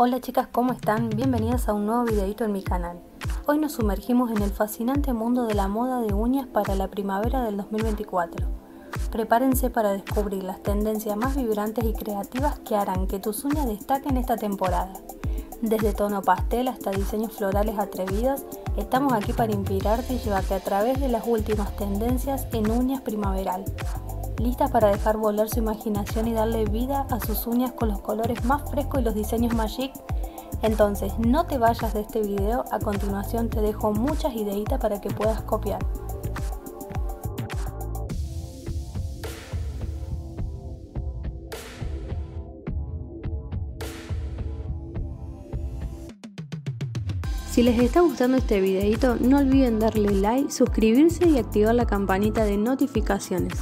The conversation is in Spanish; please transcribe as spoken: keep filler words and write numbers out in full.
Hola chicas, ¿cómo están? Bienvenidas a un nuevo videito en mi canal. Hoy nos sumergimos en el fascinante mundo de la moda de uñas para la primavera del dos mil veinticuatro. Prepárense para descubrir las tendencias más vibrantes y creativas que harán que tus uñas destaquen esta temporada. Desde tono pastel hasta diseños florales atrevidos, estamos aquí para inspirarte y llevarte a través de las últimas tendencias en uñas primaveral. Listas para dejar volar su imaginación y darle vida a sus uñas con los colores más frescos y los diseños magic. Entonces no te vayas de este video, a continuación te dejo muchas ideitas para que puedas copiar. Si les está gustando este videito, no olviden darle like, suscribirse y activar la campanita de notificaciones.